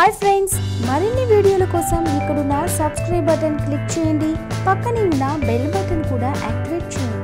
Hi friends, మరిన్ని వీడియోల కోసం ఇక్కడున్న సబ్స్క్రైబ్ బటన్ క్లిక్ చేయండి. పక్కనే ఉన్న బెల్ బటన్ కూడా యాక్టివేట్ చేయండి.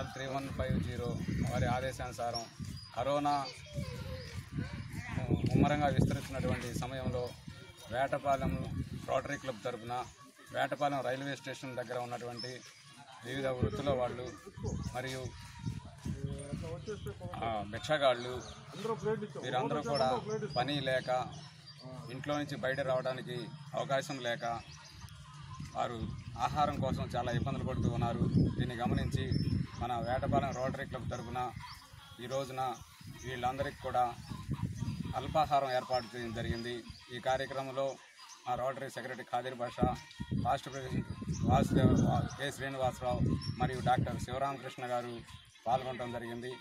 వచ్చినప్పుడు ఇంటర్నేషనల్ 3150 వారి ఆదేశానుసారం కరోనా ముమ్మరంగా విస్తరిస్తున్నటువంటి సమయంలో వేటపాలెం రోటరీ క్లబ్ తరఫున వేటపాలెం రైల్వే స్టేషన్ దగ్గర ఉన్నటువంటి వివిధ వృత్తుల వాళ్ళు మరియు భిక్షగాళ్ళు వీరందరూ కూడా పని లేక ఇంట్లో నుంచి బయట రావడానికి అవకాశం లేక వారు ఆహారం కోసం చాలా ఇబ్బందులు పడుతూ ఉన్నారు. దీన్ని గమనించి మన వేటపాలెం రోటరీ క్లబ్ తరఫున ఈ రోజున వీళ్ళందరికీ కూడా అల్పాహారం ఏర్పాటు చేయడం జరిగింది. ఈ కార్యక్రమంలో మా రోటరీ సెక్రటరీ ఖదీర్ భాషా, రాష్ట్ర ప్రెసిడెంట్ వాసుదేవ కె. శ్రీనివాసరావు మరియు డాక్టర్ శివరామకృష్ణ గారు పాల్గొనడం జరిగింది.